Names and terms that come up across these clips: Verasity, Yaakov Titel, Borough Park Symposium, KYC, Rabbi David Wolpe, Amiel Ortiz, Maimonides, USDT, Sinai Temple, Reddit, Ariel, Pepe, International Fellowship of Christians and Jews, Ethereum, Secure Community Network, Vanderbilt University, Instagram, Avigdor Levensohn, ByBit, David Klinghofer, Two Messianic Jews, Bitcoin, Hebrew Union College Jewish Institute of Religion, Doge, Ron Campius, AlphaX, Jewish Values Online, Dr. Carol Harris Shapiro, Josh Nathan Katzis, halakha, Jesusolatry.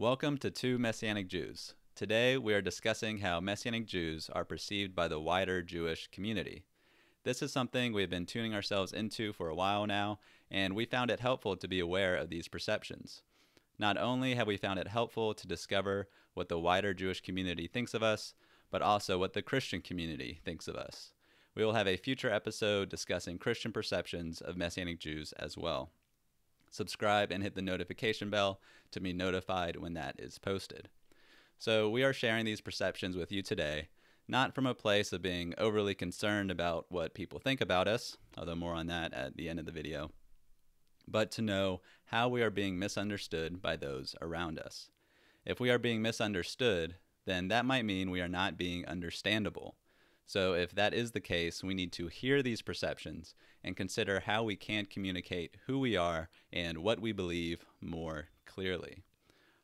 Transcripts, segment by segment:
Welcome to Two Messianic Jews. Today we are discussing how Messianic Jews are perceived by the wider Jewish community. This is something we have been tuning ourselves into for a while now, and we found it helpful to be aware of these perceptions. Not only have we found it helpful to discover what the wider Jewish community thinks of us, but also what the Christian community thinks of us. We will have a future episode discussing Christian perceptions of Messianic Jews as well. Subscribe and hit the notification bell to be notified when that is posted. So we are sharing these perceptions with you today, not from a place of being overly concerned about what people think about us, although more on that at the end of the video, but to know how we are being misunderstood by those around us. If we are being misunderstood, then that might mean we are not being understandable. So if that is the case, we need to hear these perceptions and consider how we can communicate who we are and what we believe more clearly.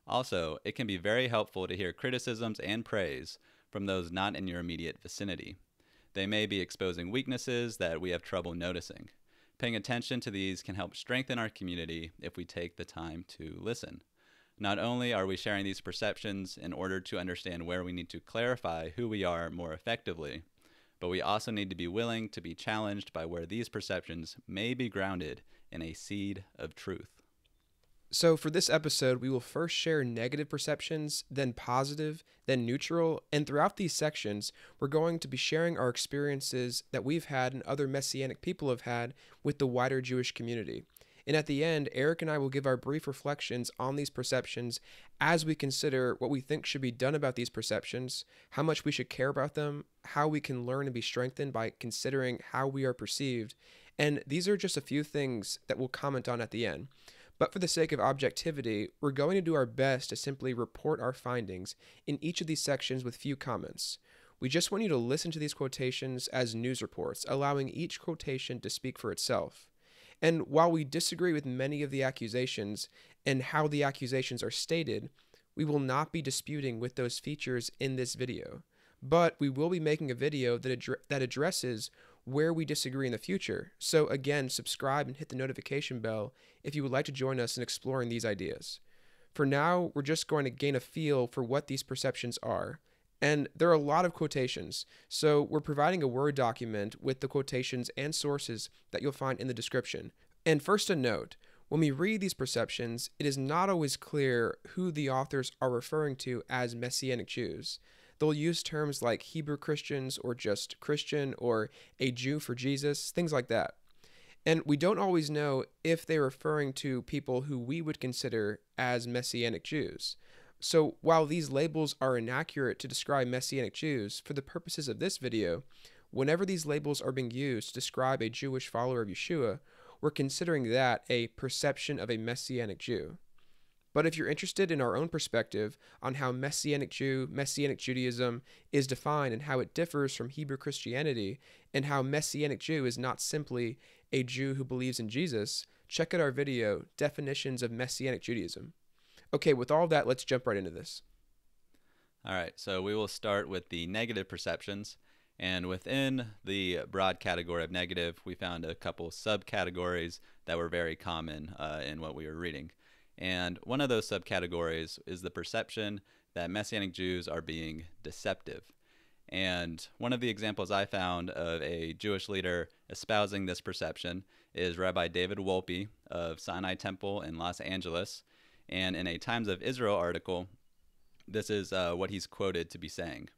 Also, it can be very helpful to hear criticisms and praise from those not in your immediate vicinity. They may be exposing weaknesses that we have trouble noticing. Paying attention to these can help strengthen our community if we take the time to listen. Not only are we sharing these perceptions in order to understand where we need to clarify who we are more effectively, but we also need to be willing to be challenged by where these perceptions may be grounded in a seed of truth. So for this episode, we will first share negative perceptions, then positive, then neutral, and throughout these sections, we're going to be sharing our experiences that we've had and other Messianic people have had with the wider Jewish community. And at the end, Eric and I will give our brief reflections on these perceptions as we consider what we think should be done about these perceptions, how much we should care about them, how we can learn and be strengthened by considering how we are perceived. And these are just a few things that we'll comment on at the end. But for the sake of objectivity, we're going to do our best to simply report our findings in each of these sections with few comments. We just want you to listen to these quotations as news reports, allowing each quotation to speak for itself. And while we disagree with many of the accusations and how the accusations are stated, we will not be disputing with those features in this video. But we will be making a video that addresses where we disagree in the future. So again, subscribe and hit the notification bell if you would like to join us in exploring these ideas. For now, we're just going to gain a feel for what these perceptions are. And there are a lot of quotations, so we're providing a Word document with the quotations and sources that you'll find in the description. And first a note, when we read these perceptions, it is not always clear who the authors are referring to as Messianic Jews. They'll use terms like Hebrew Christians or just Christian or a Jew for Jesus, things like that. And we don't always know if they're referring to people who we would consider as Messianic Jews. So while these labels are inaccurate to describe Messianic Jews, for the purposes of this video, whenever these labels are being used to describe a Jewish follower of Yeshua, we're considering that a perception of a Messianic Jew. But if you're interested in our own perspective on how Messianic Jew, Messianic Judaism is defined and how it differs from Hebrew Christianity, and how Messianic Jew is not simply a Jew who believes in Jesus, check out our video, Definitions of Messianic Judaism. Okay, with all that, let's jump right into this. All right, so we will start with the negative perceptions. And within the broad category of negative, we found a couple subcategories that were very common in what we were reading. And one of those subcategories is the perception that Messianic Jews are being deceptive. And one of the examples I found of a Jewish leader espousing this perception is Rabbi David Wolpe of Sinai Temple in Los Angeles. And in a Times of Israel article, this is what he's quoted to be saying.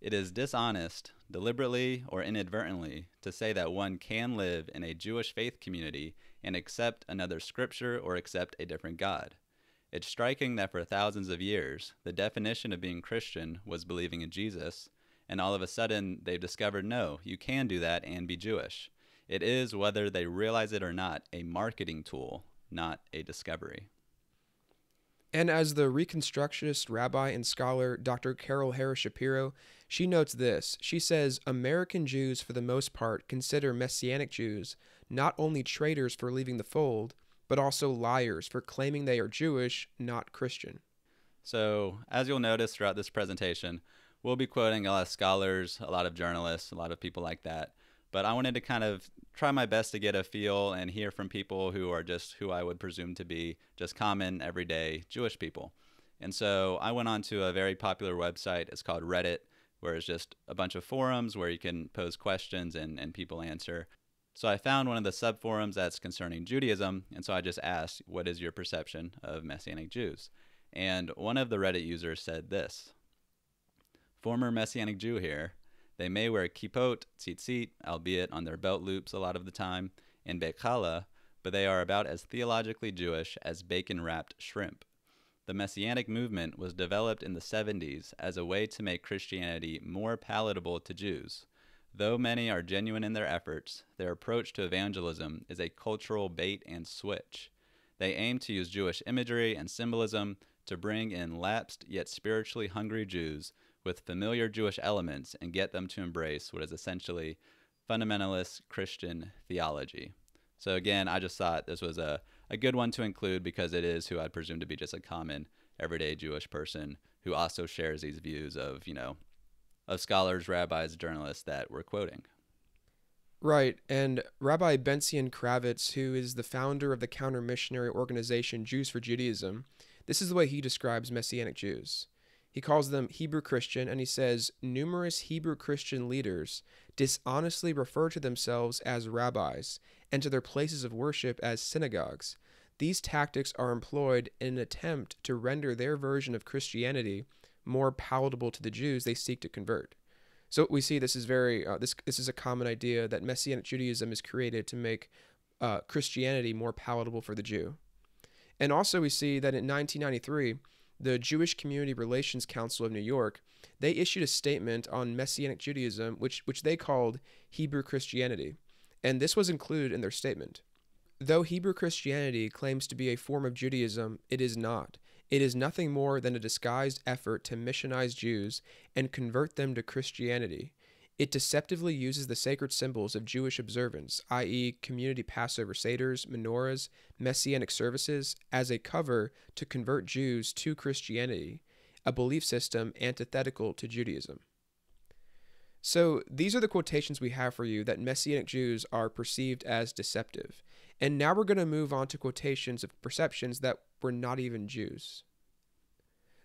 "It is dishonest, deliberately or inadvertently, to say that one can live in a Jewish faith community and accept another scripture or accept a different God. It's striking that for thousands of years, the definition of being Christian was believing in Jesus, and all of a sudden they've discovered, no, you can do that and be Jewish. It is, whether they realize it or not, a marketing tool, not a discovery." And as the Reconstructionist rabbi and scholar Dr. Carol Harris Shapiro, she notes this. She says, "American Jews, for the most part, consider Messianic Jews not only traitors for leaving the fold, but also liars for claiming they are Jewish, not Christian." So, as you'll notice throughout this presentation, we'll be quoting a lot of scholars, a lot of journalists, a lot of people like that. But I wanted to kind of try my best to get a feel and hear from people who are just who I would presume to be just common, everyday Jewish people. And so I went on to a very popular website. It's called Reddit, where it's just a bunch of forums where you can pose questions and people answer. So I found one of the subforums that's concerning Judaism, and so I just asked, what is your perception of Messianic Jews? And one of the Reddit users said this: former Messianic Jew here. They may wear kippot, tzitzit, albeit on their belt loops a lot of the time, and bechallah, but they are about as theologically Jewish as bacon-wrapped shrimp. The Messianic movement was developed in the 70s as a way to make Christianity more palatable to Jews. Though many are genuine in their efforts, their approach to evangelism is a cultural bait and switch. They aim to use Jewish imagery and symbolism to bring in lapsed yet spiritually hungry Jews with familiar Jewish elements and get them to embrace what is essentially fundamentalist Christian theology. So again, I just thought this was a good one to include because it is who I presume to be just a common everyday Jewish person who also shares these views of, you know, of scholars, rabbis, journalists that we're quoting. Right, and Rabbi Bentzion Kravitz, who is the founder of the counter-missionary organization Jews for Judaism, this is the way he describes Messianic Jews. He calls them Hebrew Christian, and he says, numerous Hebrew Christian leaders dishonestly refer to themselves as rabbis and to their places of worship as synagogues. These tactics are employed in an attempt to render their version of Christianity more palatable to the Jews they seek to convert. So we see this is very this is a common idea that Messianic Judaism is created to make Christianity more palatable for the Jew. And also we see that in 1993, the Jewish Community Relations Council of New York, they issued a statement on Messianic Judaism, which they called Hebrew Christianity, and this was included in their statement. Though Hebrew Christianity claims to be a form of Judaism, it is not. It is nothing more than a disguised effort to missionize Jews and convert them to Christianity. It deceptively uses the sacred symbols of Jewish observance, i.e. community Passover seders, menorahs, messianic services, as a cover to convert Jews to Christianity, a belief system antithetical to Judaism. So these are the quotations we have for you that Messianic Jews are perceived as deceptive. And now we're going to move on to quotations of perceptions that were not even Jews.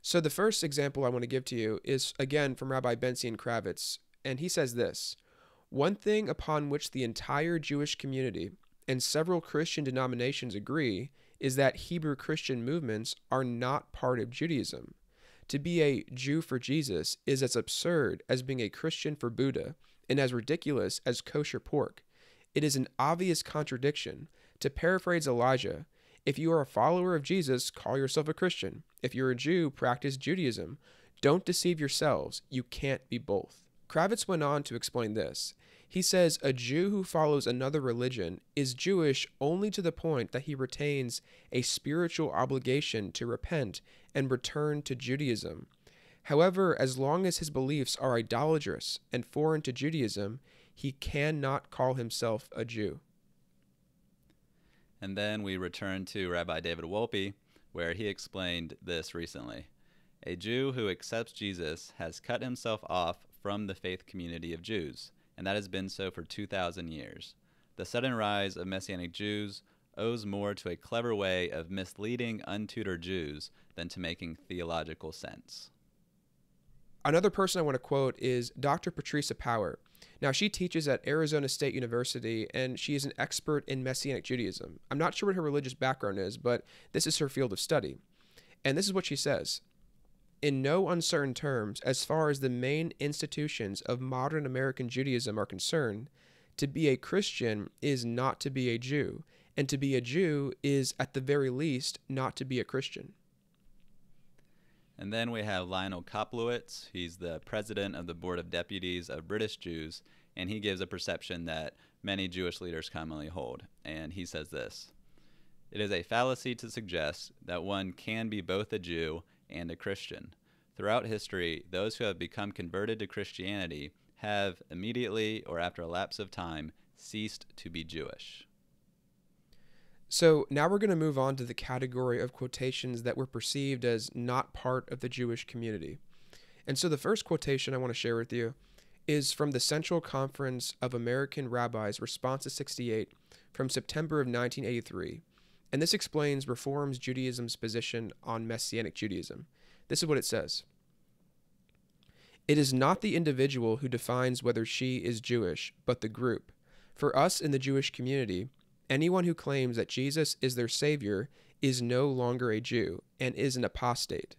So the first example I want to give to you is, again, from Rabbi Bentzion Kravitz, and he says this: one thing upon which the entire Jewish community and several Christian denominations agree is that Hebrew Christian movements are not part of Judaism. To be a Jew for Jesus is as absurd as being a Christian for Buddha and as ridiculous as kosher pork. It is an obvious contradiction. To paraphrase Elijah, if you are a follower of Jesus, call yourself a Christian. If you're a Jew, practice Judaism. Don't deceive yourselves. You can't be both. Kravitz went on to explain this. He says a Jew who follows another religion is Jewish only to the point that he retains a spiritual obligation to repent and return to Judaism. However, as long as his beliefs are idolatrous and foreign to Judaism, he cannot call himself a Jew. And then we return to Rabbi David Wolpe, where he explained this recently. A Jew who accepts Jesus has cut himself off from the faith community of Jews, and that has been so for 2,000 years. The sudden rise of Messianic Jews owes more to a clever way of misleading untutored Jews than to making theological sense. Another person I want to quote is Dr. Patricia Power. Now, she teaches at Arizona State University, and she is an expert in Messianic Judaism. I'm not sure what her religious background is, but this is her field of study. And this is what she says. In no uncertain terms, as far as the main institutions of modern American Judaism are concerned, to be a Christian is not to be a Jew, and to be a Jew is, at the very least, not to be a Christian. And then we have Lionel Koplowitz. He's the president of the Board of Deputies of British Jews, and he gives a perception that many Jewish leaders commonly hold. And he says this: it is a fallacy to suggest that one can be both a Jew and a Christian. Throughout history, those who have become converted to Christianity have immediately, or after a lapse of time, ceased to be Jewish. So now we're going to move on to the category of quotations that were perceived as not part of the Jewish community. And so the first quotation I want to share with you is from the Central Conference of American Rabbis, Response to 68, from September of 1983. And this explains Reform Judaism's position on Messianic Judaism. This is what it says. It is not the individual who defines whether she is Jewish, but the group. For us in the Jewish community, anyone who claims that Jesus is their Savior is no longer a Jew and is an apostate.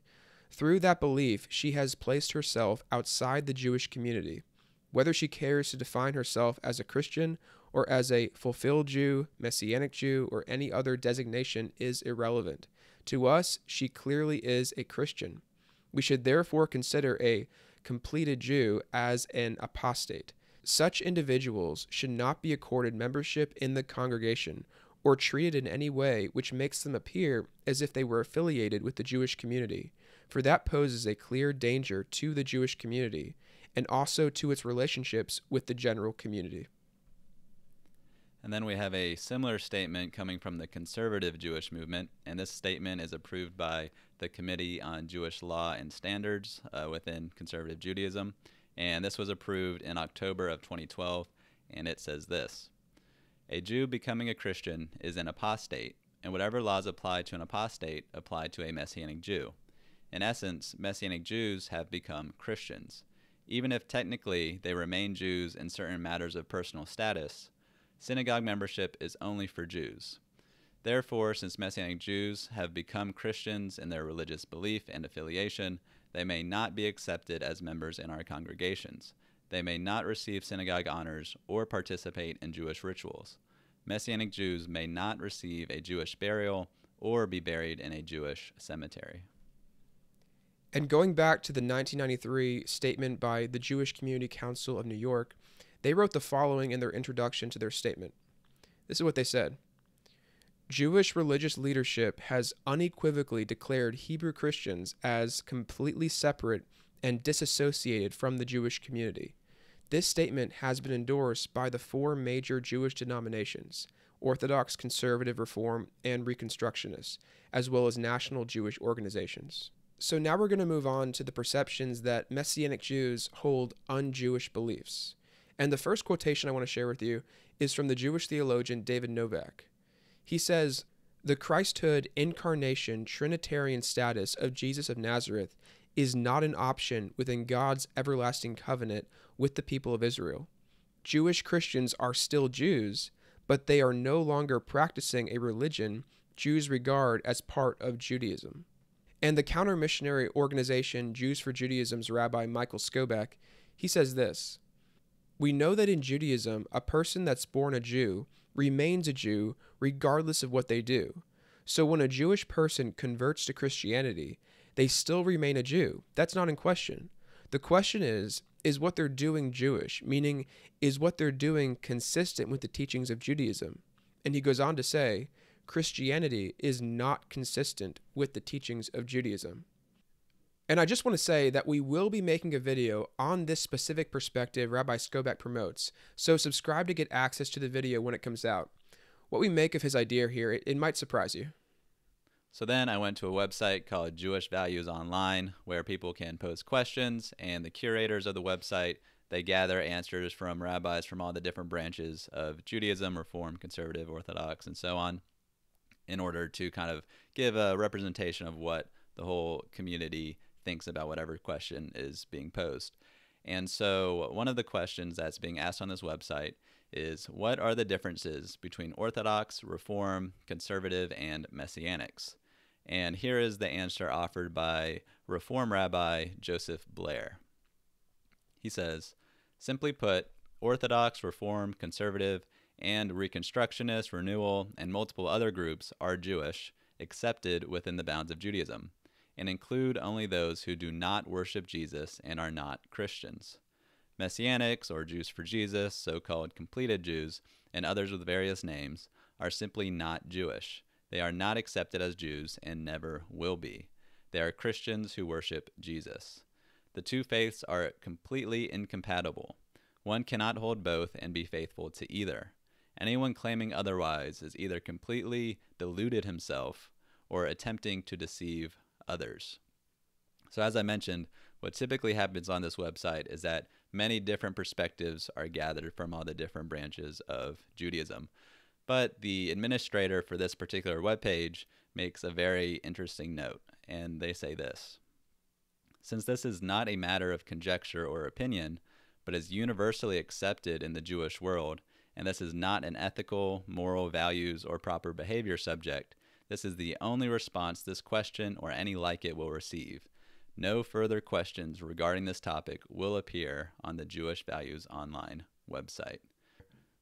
Through that belief, she has placed herself outside the Jewish community. Whether she cares to define herself as a Christian or as a fulfilled Jew, Messianic Jew, or any other designation is irrelevant. To us, she clearly is a Christian. We should therefore consider a completed Jew as an apostate. Such individuals should not be accorded membership in the congregation or treated in any way which makes them appear as if they were affiliated with the Jewish community, for that poses a clear danger to the Jewish community and also to its relationships with the general community. And then we have a similar statement coming from the Conservative Jewish movement, and this statement is approved by the Committee on Jewish Law and Standards within Conservative Judaism, and this was approved in October of 2012, and it says this: a Jew becoming a Christian is an apostate, and whatever laws apply to an apostate apply to a Messianic Jew. In essence, Messianic Jews have become Christians. Even if technically they remain Jews in certain matters of personal status, synagogue membership is only for Jews. Therefore, since Messianic Jews have become Christians in their religious belief and affiliation, they may not be accepted as members in our congregations. They may not receive synagogue honors or participate in Jewish rituals. Messianic Jews may not receive a Jewish burial or be buried in a Jewish cemetery. And going back to the 1993 statement by the Jewish Community Council of New York, they wrote the following in their introduction to their statement. This is what they said. Jewish religious leadership has unequivocally declared Hebrew Christians as completely separate and disassociated from the Jewish community. This statement has been endorsed by the four major Jewish denominations, Orthodox, Conservative, Reform, and Reconstructionists, as well as national Jewish organizations. So now we're going to move on to the perceptions that Messianic Jews hold un-Jewish beliefs. And the first quotation I want to share with you is from the Jewish theologian David Novak. He says, "The Christhood, incarnation, Trinitarian status of Jesus of Nazareth is not an option within God's everlasting covenant with the people of Israel. Jewish Christians are still Jews, but they are no longer practicing a religion Jews regard as part of Judaism." And the counter-missionary organization Jews for Judaism's Rabbi Michael Skobak, he says this, "We know that in Judaism, a person that's born a Jew remains a Jew regardless of what they do. So when a Jewish person converts to Christianity, they still remain a Jew. That's not in question. The question is what they're doing Jewish? Meaning, is what they're doing consistent with the teachings of Judaism?" And he goes on to say, "Christianity is not consistent with the teachings of Judaism." And I just want to say that we will be making a video on this specific perspective Rabbi Skobak promotes, so subscribe to get access to the video when it comes out. What we make of his idea here, it might surprise you. So then I went to a website called Jewish Values Online, where people can post questions, and the curators of the website, they gather answers from rabbis from all the different branches of Judaism, Reform, Conservative, Orthodox, and so on, in order to kind of give a representation of what the whole community thinks about whatever question is being posed. And so one of the questions that's being asked on this website is, what are the differences between Orthodox, Reform, Conservative, and Messianics? And here is the answer offered by Reform Rabbi Joseph Blair. He says, simply put, Orthodox, Reform, Conservative, and Reconstructionist, Renewal, and multiple other groups are Jewish, accepted within the bounds of Judaism, and include only those who do not worship Jesus and are not Christians. Messianics, or Jews for Jesus, so-called completed Jews, and others with various names, are simply not Jewish. They are not accepted as Jews and never will be. They are Christians who worship Jesus. The two faiths are completely incompatible. One cannot hold both and be faithful to either. Anyone claiming otherwise is either completely deluded himself or attempting to deceive others. So as I mentioned, what typically happens on this website is that many different perspectives are gathered from all the different branches of Judaism. But the administrator for this particular webpage makes a very interesting note, and they say this: since this is not a matter of conjecture or opinion, but is universally accepted in the Jewish world, and this is not an ethical, moral values, or proper behavior subject, this is the only response this question or any like it will receive. No further questions regarding this topic will appear on the Jewish Values Online website.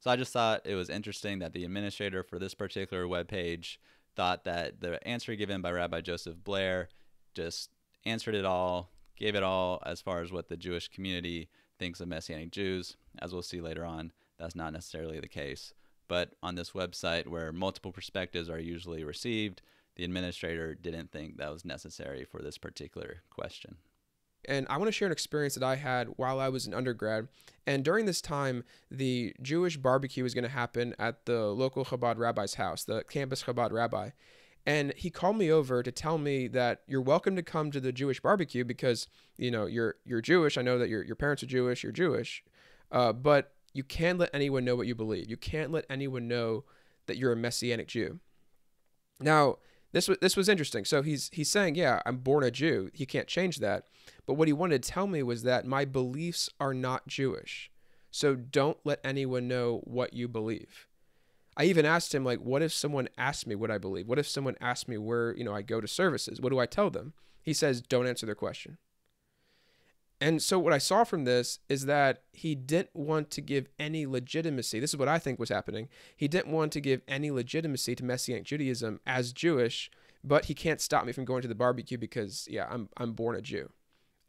So I just thought it was interesting that the administrator for this particular webpage thought that the answer given by Rabbi Joseph Blair just answered it all, gave it all as far as what the Jewish community thinks of Messianic Jews. As we'll see later on, that's not necessarily the case. But on this website where multiple perspectives are usually received, the administrator didn't think that was necessary for this particular question. And I want to share an experience that I had while I was an undergrad. And during this time, the Jewish barbecue was going to happen at the local Chabad rabbi's house, the campus Chabad rabbi. And he called me over to tell me that you're welcome to come to the Jewish barbecue because, you know, you're Jewish. I know that your parents are Jewish. You're Jewish. But you can't let anyone know what you believe. You can't let anyone know that you're a Messianic Jew. Now, this was interesting. So he's saying, yeah, I'm born a Jew. He can't change that. But what he wanted to tell me was that my beliefs are not Jewish. So don't let anyone know what you believe. I even asked him, like, what if someone asked me what I believe? What if someone asked me where, you know, I go to services? What do I tell them? He says, don't answer their question. And so what I saw from this is that he didn't want to give any legitimacy. This is what I think was happening. He didn't want to give any legitimacy to Messianic Judaism as Jewish, but he can't stop me from going to the barbecue because, yeah, I'm born a Jew.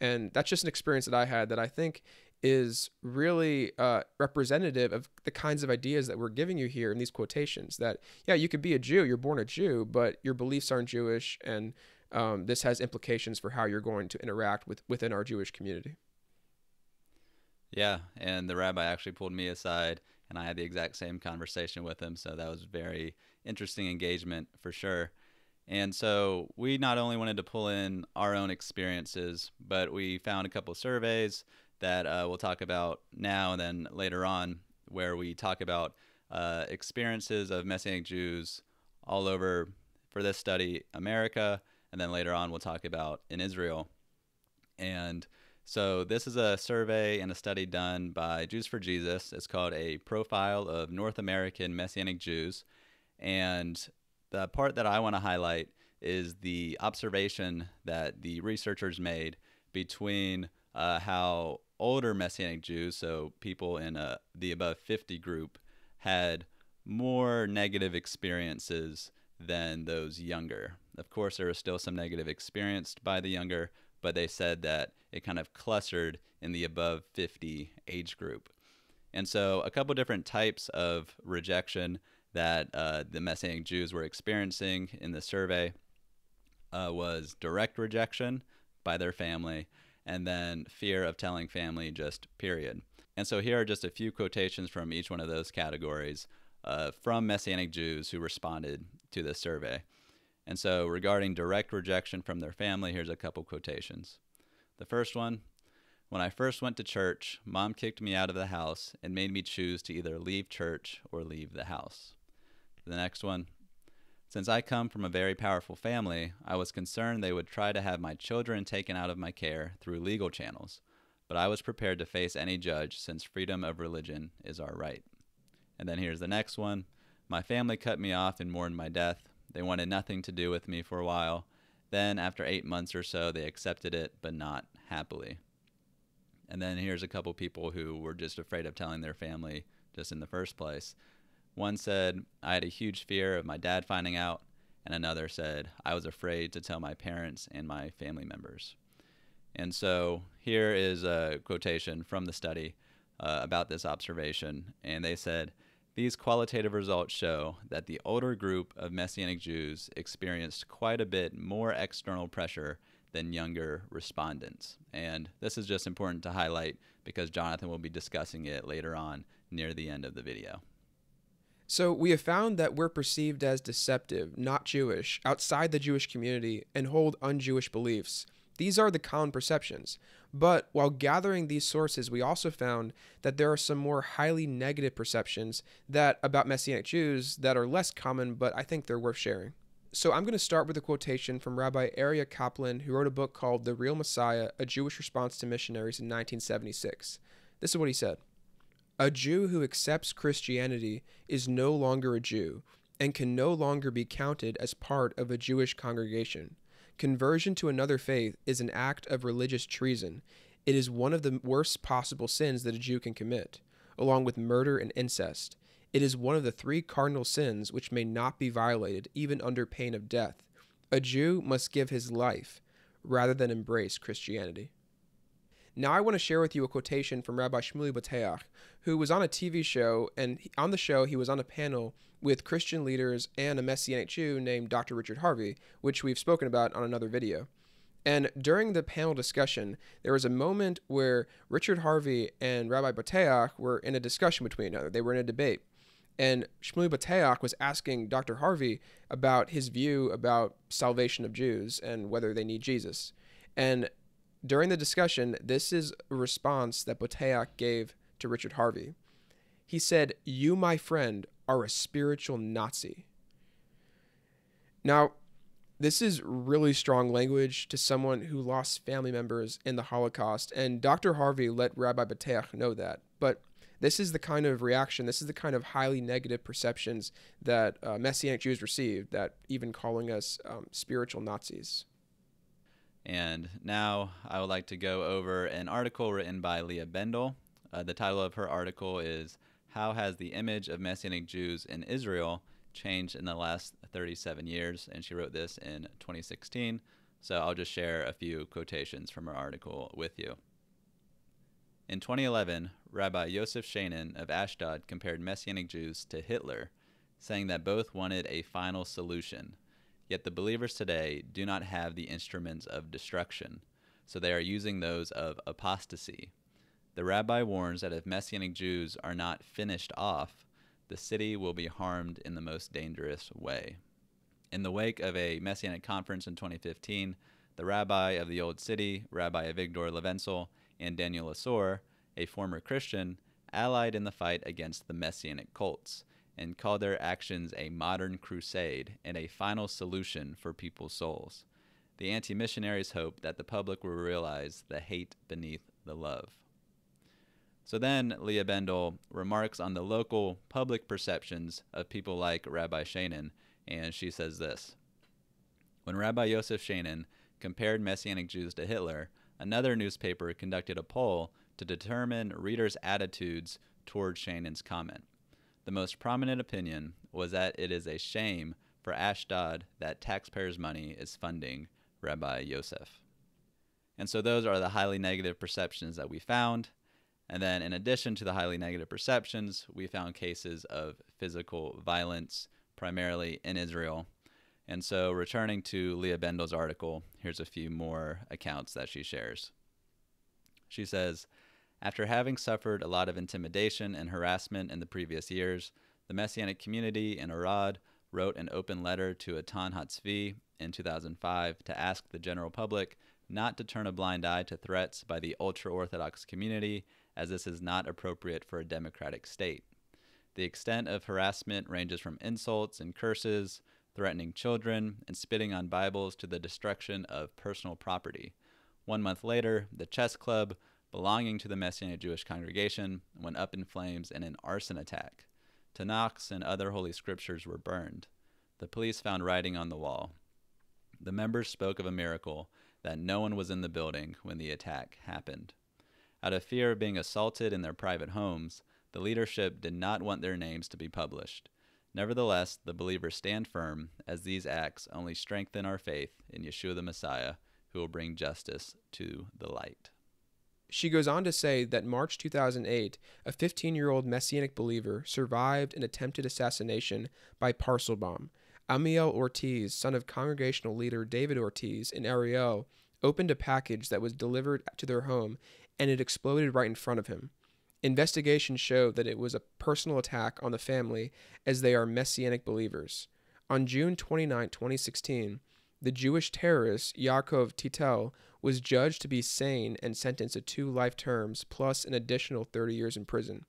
And that's just an experience that I had that I think is really representative of the kinds of ideas that we're giving you here in these quotations, that, yeah, you could be a Jew, you're born a Jew, but your beliefs aren't Jewish, and this has implications for how you're going to interact within our Jewish community. Yeah, and the rabbi actually pulled me aside, and I had the exact same conversation with him, so that was very interesting engagement for sure. And so we not only wanted to pull in our own experiences, but we found a couple of surveys that we'll talk about now and then later on, where we talk about experiences of Messianic Jews all over, for this study, America, and then later on we'll talk about in Israel. And so this is a survey and a study done by Jews for Jesus. It's called A Profile of North American Messianic Jews. And the part that I want to highlight is the observation that the researchers made between how older Messianic Jews, so people in the above 50 group, had more negative experiences than those younger. Of course, there was still some negative experienced by the younger, but they said that it kind of clustered in the above 50 age group. And so a couple different types of rejection that the Messianic Jews were experiencing in the survey was direct rejection by their family, and then fear of telling family, just period. And so here are just a few quotations from each one of those categories from Messianic Jews who responded to this survey. And so regarding direct rejection from their family, here's a couple quotations. The first one: when I first went to church, Mom kicked me out of the house and made me choose to either leave church or leave the house. The next one: since I come from a very powerful family, I was concerned they would try to have my children taken out of my care through legal channels, but I was prepared to face any judge since freedom of religion is our right. And then here's the next one: my family cut me off and mourned my death. They wanted nothing to do with me for a while. Then after 8 months or so, they accepted it, but not happily. And then here's a couple people who were just afraid of telling their family just in the first place. One said, I had a huge fear of my dad finding out, and another said, I was afraid to tell my parents and my family members. And so here is a quotation from the study about this observation, and they said, these qualitative results show that the older group of Messianic Jews experienced quite a bit more external pressure than younger respondents. And this is just important to highlight because Jonathan will be discussing it later on near the end of the video. So we have found that we're perceived as deceptive, not Jewish, outside the Jewish community, and hold un-Jewish beliefs, These are the common perceptions. But while gathering these sources, we also found that there are some more highly negative perceptions about Messianic Jews that are less common, but I think they're worth sharing. So I'm going to start with a quotation from Rabbi Aryeh Kaplan, who wrote a book called The Real Messiah, A Jewish Response to Missionaries in 1976. This is what he said. A Jew who accepts Christianity is no longer a Jew and can no longer be counted as part of a Jewish congregation. Conversion to another faith is an act of religious treason. It is one of the worst possible sins that a Jew can commit, along with murder and incest. It is one of the three cardinal sins which may not be violated, even under pain of death. A Jew must give his life rather than embrace Christianity. Now I want to share with you a quotation from Rabbi Shmuley Boteach, who was on a TV show, and on the show he was on a panel with Christian leaders and a Messianic Jew named Dr. Richard Harvey, which we've spoken about on another video. And during the panel discussion, there was a moment where Richard Harvey and Rabbi Boteach were in a discussion between each other. They were in a debate. And Shmuley Boteach was asking Dr. Harvey about his view about salvation of Jews and whether they need Jesus. And during the discussion, this is a response that Boteach gave to Richard Harvey. He said, "You, my friend, are a spiritual Nazi." Now, this is really strong language to someone who lost family members in the Holocaust, and Dr. Harvey let Rabbi Boteach know that. But this is the kind of reaction, this is the kind of highly negative perceptions that Messianic Jews received, that even calling us spiritual Nazis. And now I would like to go over an article written by Leah Bendel. The title of her article is "How Has the Image of Messianic Jews in Israel Changed in the Last 37 Years?" And she wrote this in 2016. So I'll just share a few quotations from her article with you. In 2011, Rabbi Yosef Sheinin of Ashdod compared Messianic Jews to Hitler, saying that both wanted a final solution. Yet the believers today do not have the instruments of destruction, so they are using those of apostasy. The rabbi warns that if Messianic Jews are not finished off, the city will be harmed in the most dangerous way. In the wake of a Messianic conference in 2015, the rabbi of the Old City, Rabbi Avigdor Levensohn, and Daniel Asor, a former Christian, allied in the fight against the Messianic cults, and call their actions a modern crusade and a final solution for people's souls. The anti-missionaries hope that the public will realize the hate beneath the love. So then Leah Bendel remarks on the local public perceptions of people like Rabbi Sheinin, and she says this. When Rabbi Yosef Sheinin compared Messianic Jews to Hitler, another newspaper conducted a poll to determine readers' attitudes toward Sheinin's comment. The most prominent opinion was that it is a shame for Ashdod that taxpayers' money is funding Rabbi Yosef. And so those are the highly negative perceptions that we found. And then in addition to the highly negative perceptions, we found cases of physical violence, primarily in Israel. And so returning to Leah Bendel's article, here's a few more accounts that she shares. She says, after having suffered a lot of intimidation and harassment in the previous years, the Messianic community in Arad wrote an open letter to Atan Hatzvi in 2005 to ask the general public not to turn a blind eye to threats by the ultra-Orthodox community, as this is not appropriate for a democratic state. The extent of harassment ranges from insults and curses, threatening children, and spitting on Bibles to the destruction of personal property. 1 month later, the chess club belonging to the Messianic Jewish congregation, went up in flames in an arson attack. Tanakhs and other holy scriptures were burned. The police found writing on the wall. The members spoke of a miracle that no one was in the building when the attack happened. Out of fear of being assaulted in their private homes, the leadership did not want their names to be published. Nevertheless, the believers stand firm, as these acts only strengthen our faith in Yeshua the Messiah, who will bring justice to the light. She goes on to say that March 2008, a 15-year-old Messianic believer survived an attempted assassination by parcel bomb. Amiel Ortiz, son of congregational leader David Ortiz in Ariel, opened a package that was delivered to their home, and it exploded right in front of him. Investigations show that it was a personal attack on the family, as they are Messianic believers. On June 29, 2016, the Jewish terrorist Yaakov Titel was judged to be sane and sentenced to 2 life terms plus an additional 30 years in prison,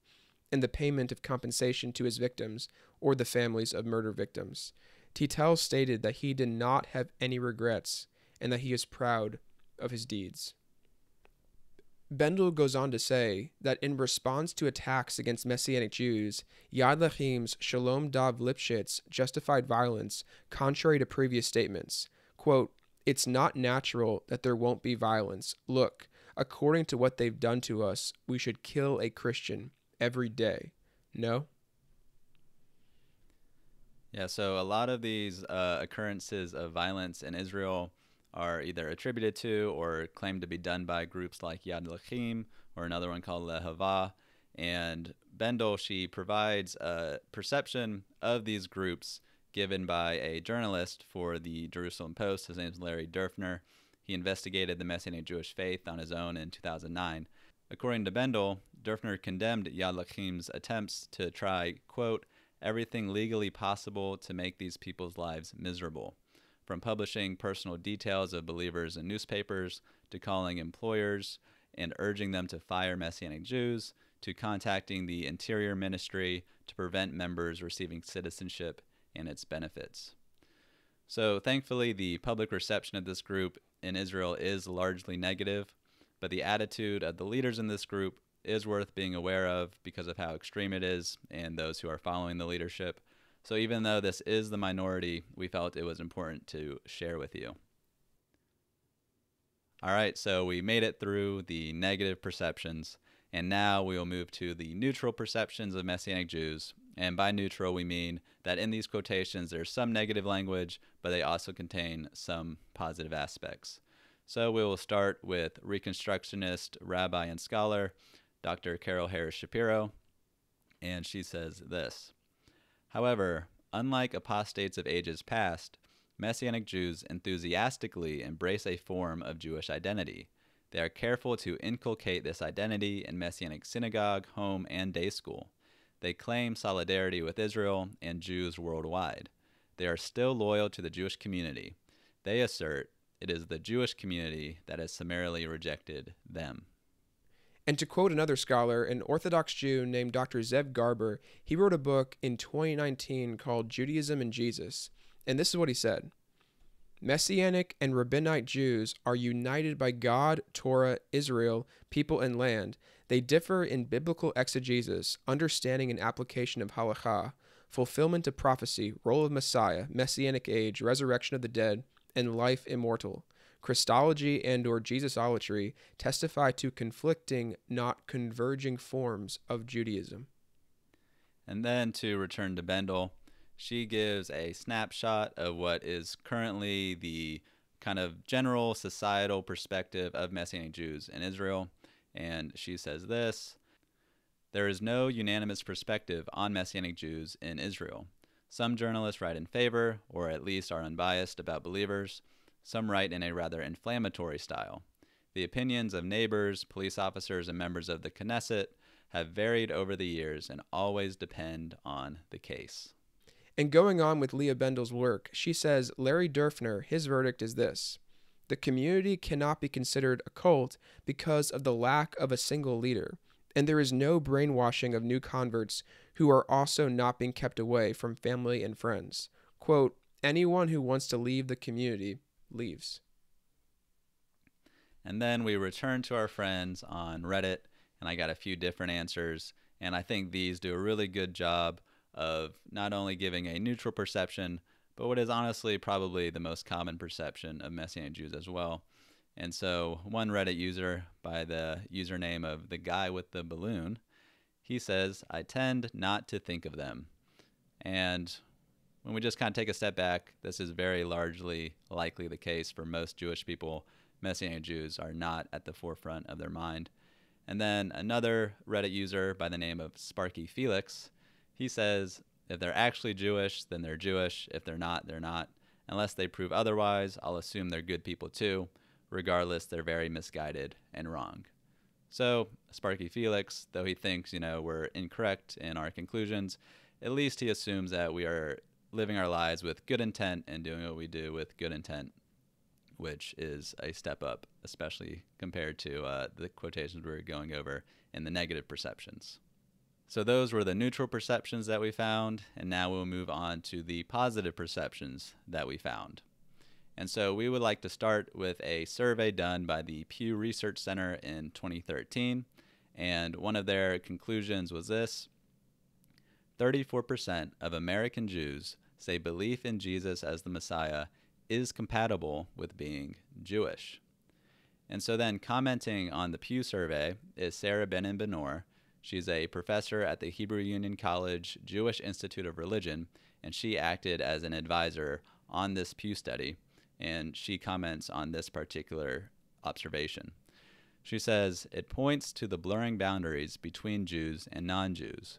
and the payment of compensation to his victims or the families of murder victims. Titel stated that he did not have any regrets and that he is proud of his deeds. Bendel goes on to say that in response to attacks against Messianic Jews, Yad Lachim's Shalom Dov Lipschitz justified violence contrary to previous statements. Quote, "It's not natural that there won't be violence. Look, according to what they've done to us, we should kill a Christian every day. No?" Yeah, so a lot of these occurrences of violence in Israel are either attributed to or claimed to be done by groups like Yad Lachim or another one called Lehava. And Bendel, she provides a perception of these groups given by a journalist for the Jerusalem Post. His name is Larry Durfner. He investigated the Messianic Jewish faith on his own in 2009. According to Bendel, Durfner condemned Yad Lachim's attempts to try, quote, "everything legally possible to make these people's lives miserable. From publishing personal details of believers in newspapers, to calling employers and urging them to fire Messianic Jews, to contacting the Interior Ministry to prevent members receiving citizenship and its benefits." So thankfully, the public reception of this group in Israel is largely negative, but the attitude of the leaders in this group is worth being aware of because of how extreme it is and those who are following the leadership. So even though this is the minority, we felt it was important to share with you. All right, so we made it through the negative perceptions, and now we will move to the neutral perceptions of Messianic Jews. And by neutral, we mean that in these quotations, there's some negative language, but they also contain some positive aspects. So we will start with Reconstructionist rabbi and scholar, Dr. Carol Harris Shapiro, and she says this. "However, unlike apostates of ages past, Messianic Jews enthusiastically embrace a form of Jewish identity. They are careful to inculcate this identity in Messianic synagogue, home, and day school. They claim solidarity with Israel and Jews worldwide. They are still loyal to the Jewish community. They assert it is the Jewish community that has summarily rejected them." And to quote another scholar, an Orthodox Jew named Dr. Zev Garber, he wrote a book in 2019 called Judaism and Jesus. And this is what he said. "Messianic and Rabbinite Jews are united by God, Torah, Israel, people, and land. They differ in biblical exegesis, understanding and application of halakha, fulfillment of prophecy, role of Messiah, Messianic age, resurrection of the dead, and life immortal. Christology and/or Jesusolatry testify to conflicting, not converging forms of Judaism." And then to return to Bendel, she gives a snapshot of what is currently the kind of general societal perspective of Messianic Jews in Israel. And she says this, "There is no unanimous perspective on Messianic Jews in Israel. Some journalists write in favor, or at least are unbiased about believers. Some write in a rather inflammatory style. The opinions of neighbors, police officers, and members of the Knesset have varied over the years and always depend on the case." And going on with Leah Bendel's work, she says Larry Durfner, his verdict is this. "The community cannot be considered a cult because of the lack of a single leader, and there is no brainwashing of new converts who are also not being kept away from family and friends. Quote, anyone who wants to leave the community leaves." And then we return to our friends on Reddit, and I got a few different answers, and I think these do a really good job of not only giving a neutral perception, but what is honestly probably the most common perception of Messianic Jews as well. And so one Reddit user by the username of the guy with the balloon, he says, "I tend not to think of them." And when we just kind of take a step back, this is very largely likely the case for most Jewish people. Messianic Jews are not at the forefront of their mind. And then another Reddit user by the name of Sparky Felix, he says, "If they're actually Jewish, then they're Jewish. If they're not, they're not. Unless they prove otherwise, I'll assume they're good people too. Regardless, they're very misguided and wrong." So Sparky Felix, though he thinks, we're incorrect in our conclusions, at least he assumes that we are living our lives with good intent and doing what we do with good intent. which is a step up, especially compared to the quotations we were going over in the negative perceptions. So those were the neutral perceptions that we found, and now we'll move on to the positive perceptions that we found. And so we would like to start with a survey done by the Pew Research Center in 2013, and one of their conclusions was this: 34% of American Jews say belief in Jesus as the Messiah is compatible with being Jewish. And so then commenting on the Pew survey is Sarah Benin-Benor. She's a professor at the Hebrew Union College Jewish Institute of Religion, and she acted as an advisor on this Pew study, and she comments on this particular observation. She says, "It points to the blurring boundaries between Jews and non-Jews.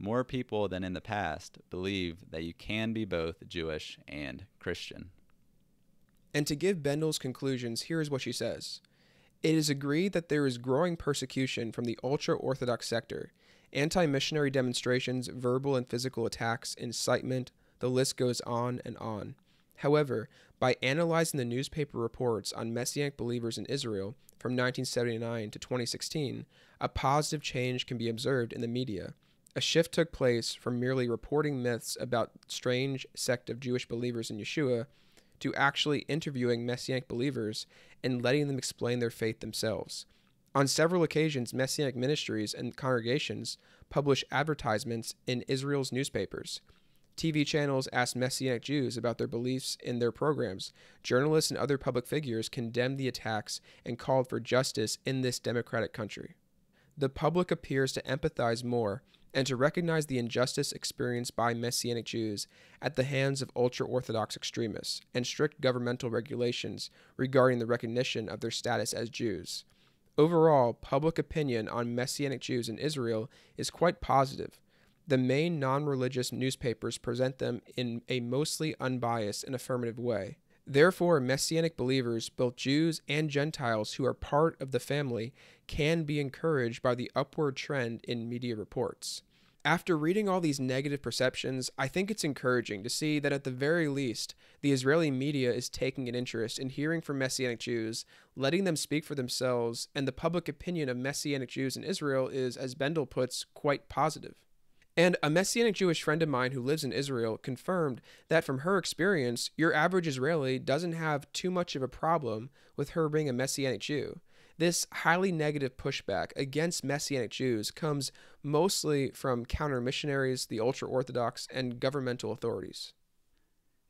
More people than in the past believe that you can be both Jewish and Christian." And to give Bendel's conclusions, here is what she says. "It is agreed that there is growing persecution from the ultra-Orthodox sector, anti-missionary demonstrations, verbal and physical attacks, incitement, the list goes on and on. However, by analyzing the newspaper reports on Messianic believers in Israel from 1979 to 2016, a positive change can be observed in the media. A shift took place from merely reporting myths about strange sect of Jewish believers in Yeshua to actually interviewing Messianic believers and letting them explain their faith themselves. On several occasions, Messianic ministries and congregations publish advertisements in Israel's newspapers. TV channels ask Messianic Jews about their beliefs in their programs. Journalists and other public figures condemned the attacks and called for justice in this democratic country. The public appears to empathize more and to recognize the injustice experienced by Messianic Jews at the hands of ultra-Orthodox extremists and strict governmental regulations regarding the recognition of their status as Jews. Overall, public opinion on Messianic Jews in Israel is quite positive. The main non-religious newspapers present them in a mostly unbiased and affirmative way. Therefore, Messianic believers, both Jews and Gentiles who are part of the family, can be encouraged by the upward trend in media reports." After reading all these negative perceptions, I think it's encouraging to see that at the very least, the Israeli media is taking an interest in hearing from Messianic Jews, letting them speak for themselves, and the public opinion of Messianic Jews in Israel is, as Bendel puts, quite positive. And a Messianic Jewish friend of mine who lives in Israel confirmed that from her experience, your average Israeli doesn't have too much of a problem with her being a Messianic Jew. This highly negative pushback against Messianic Jews comes mostly from counter-missionaries, the ultra-Orthodox, and governmental authorities.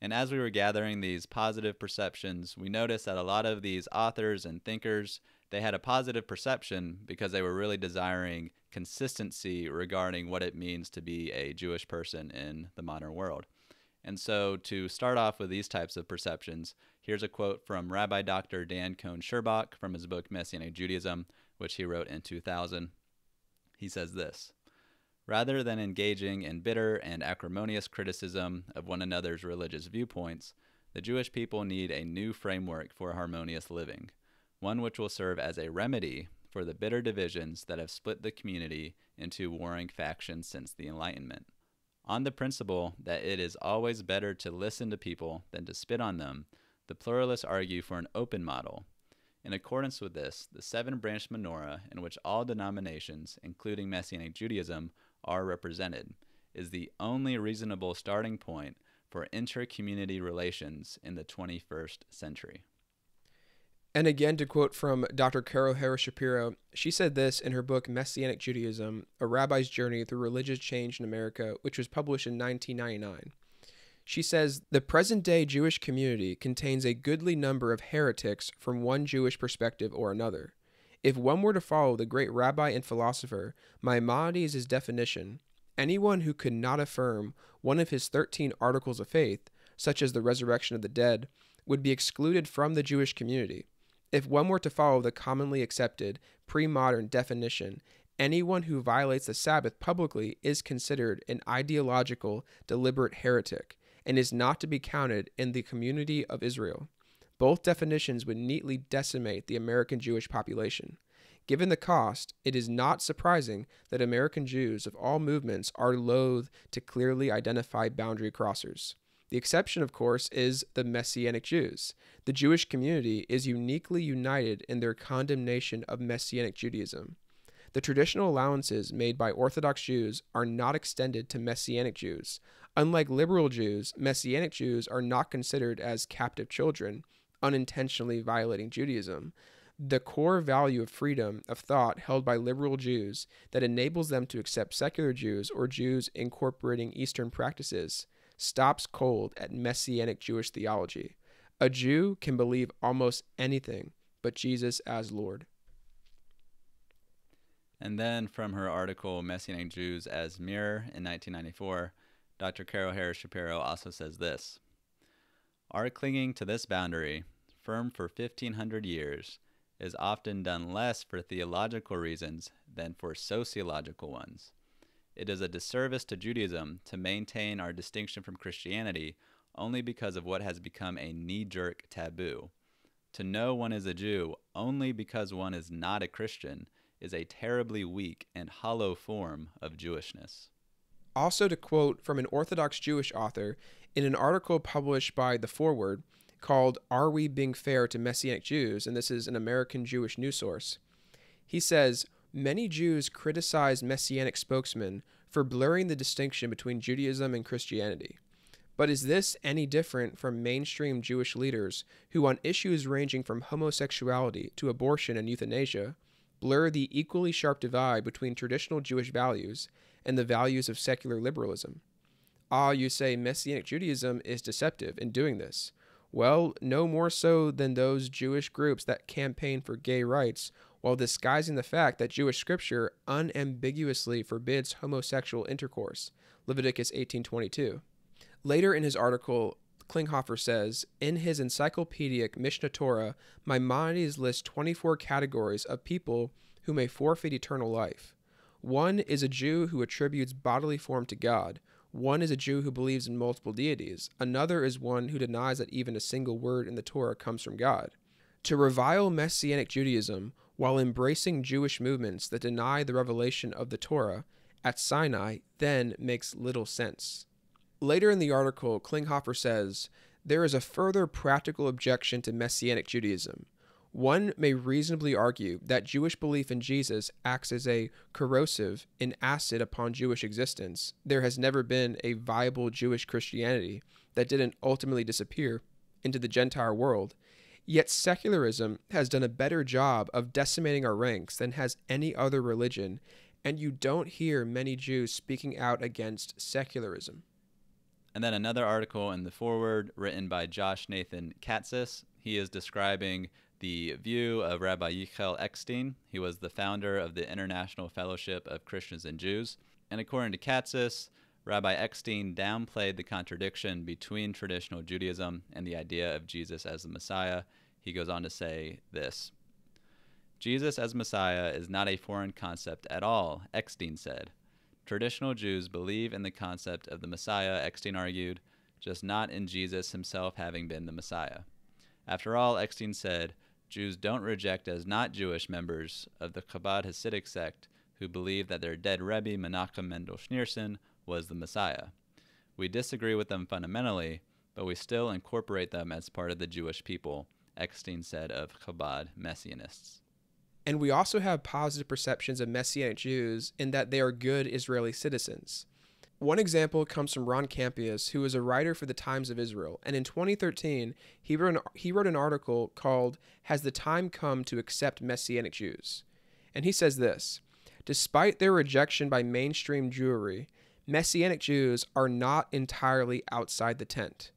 And as we were gathering these positive perceptions, we noticed that a lot of these authors and thinkers, they had a positive perception because they were really desiring consistency regarding what it means to be a Jewish person in the modern world. And so to start off with these types of perceptions, here's a quote from Rabbi Dr. Dan Cohn-Sherbach from his book Messianic Judaism, which he wrote in 2000. He says this, "Rather than engaging in bitter and acrimonious criticism of one another's religious viewpoints, the Jewish people need a new framework for harmonious living, one which will serve as a remedy for the bitter divisions that have split the community into warring factions since the Enlightenment. On the principle that it is always better to listen to people than to spit on them, the pluralists argue for an open model. In accordance with this, the seven-branch menorah, in which all denominations, including Messianic Judaism, are represented, is the only reasonable starting point for inter-community relations in the 21st century." And again, to quote from Dr. Carol Harris Shapiro, she said this in her book Messianic Judaism, A Rabbi's Journey Through Religious Change in America, which was published in 1999. She says, "The present-day Jewish community contains a goodly number of heretics from one Jewish perspective or another. If one were to follow the great rabbi and philosopher Maimonides' definition, anyone who could not affirm one of his 13 articles of faith, such as the resurrection of the dead, would be excluded from the Jewish community. If one were to follow the commonly accepted pre-modern definition, anyone who violates the Sabbath publicly is considered an ideological, deliberate heretic and is not to be counted in the community of Israel. Both definitions would neatly decimate the American Jewish population. Given the cost, it is not surprising that American Jews of all movements are loath to clearly identify boundary crossers. The exception, of course, is the Messianic Jews. The Jewish community is uniquely united in their condemnation of Messianic Judaism. The traditional allowances made by Orthodox Jews are not extended to Messianic Jews. Unlike liberal Jews, Messianic Jews are not considered as captive children, unintentionally violating Judaism. The core value of freedom of thought held by liberal Jews that enables them to accept secular Jews or Jews incorporating Eastern practices stops cold at Messianic Jewish theology. A Jew can believe almost anything but Jesus as Lord. And then from her article, Messianic Jews as Mirror, in 1994, Dr. Carol Harris Shapiro also says this: "Our clinging to this boundary, firm for 1,500 years, is often done less for theological reasons than for sociological ones. It is a disservice to Judaism to maintain our distinction from Christianity only because of what has become a knee-jerk taboo. To know one is a Jew only because one is not a Christian is a terribly weak and hollow form of Jewishness." Also, to quote from an Orthodox Jewish author, in an article published by The Forward called "Are We Being Fair to Messianic Jews?" and this is an American Jewish news source, he says, "Many Jews criticize Messianic spokesmen for blurring the distinction between Judaism and Christianity. But is this any different from mainstream Jewish leaders who, on issues ranging from homosexuality to abortion and euthanasia, blur the equally sharp divide between traditional Jewish values and the values of secular liberalism? Ah, you say Messianic Judaism is deceptive in doing this. Well, no more so than those Jewish groups that campaign for gay rights while disguising the fact that Jewish scripture unambiguously forbids homosexual intercourse, Leviticus 18:22. Later in his article, Klinghofer says, in his encyclopedic Mishnah Torah, Maimonides lists 24 categories of people who may forfeit eternal life. One is a Jew who attributes bodily form to God. One is a Jew who believes in multiple deities. Another is one who denies that even a single word in the Torah comes from God. To revile Messianic Judaism while embracing Jewish movements that deny the revelation of the Torah at Sinai then makes little sense." Later in the article, Klinghofer says, "There is a further practical objection to Messianic Judaism. One may reasonably argue that Jewish belief in Jesus acts as a corrosive, an acid upon Jewish existence. There has never been a viable Jewish Christianity that didn't ultimately disappear into the Gentile world. Yet secularism has done a better job of decimating our ranks than has any other religion, and you don't hear many Jews speaking out against secularism." And then another article in The Forward written by Josh Nathan Katzis. He is describing the view of Rabbi Yichel Eckstein. He was the founder of the International Fellowship of Christians and Jews. And according to Katzis, Rabbi Eckstein downplayed the contradiction between traditional Judaism and the idea of Jesus as the Messiah. He goes on to say this: "Jesus as Messiah is not a foreign concept at all," Eckstein said. "Traditional Jews believe in the concept of the Messiah," Eckstein argued, "just not in Jesus himself having been the Messiah. After all," Eckstein said, "Jews don't reject as not Jewish members of the Chabad Hasidic sect who believe that their dead Rebbe, Menachem Mendel Schneerson, was the Messiah. We disagree with them fundamentally, but we still incorporate them as part of the Jewish people," Eckstein said of Chabad Messianists. And we also have positive perceptions of Messianic Jews in that they are good Israeli citizens. One example comes from Ron Campius, who is a writer for the Times of Israel. And in 2013, he wrote an article called "Has the Time Come to Accept Messianic Jews?" And he says this: "Despite their rejection by mainstream Jewry, Messianic Jews are not entirely outside the tent.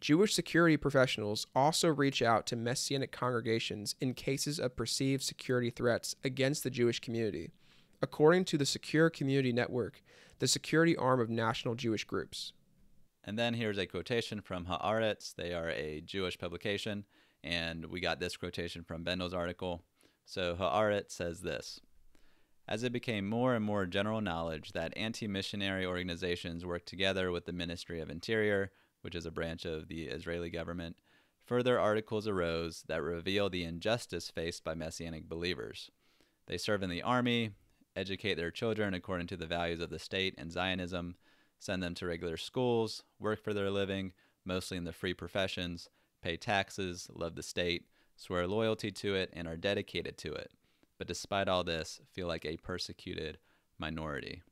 Jewish security professionals also reach out to Messianic congregations in cases of perceived security threats against the Jewish community, according to the Secure Community Network, the security arm of national Jewish groups." And then here's a quotation from Haaretz. They are a Jewish publication, and we got this quotation from Bendel's article. So Haaretz says this: "As it became more and more general knowledge that anti-missionary organizations work together with the Ministry of Interior, which is a branch of the Israeli government, further articles arose that reveal the injustice faced by Messianic believers. They serve in the army, educate their children according to the values of the state and Zionism, send them to regular schools, work for their living, mostly in the free professions, pay taxes, love the state, swear loyalty to it, and are dedicated to it, but despite all this, feel like a persecuted minority.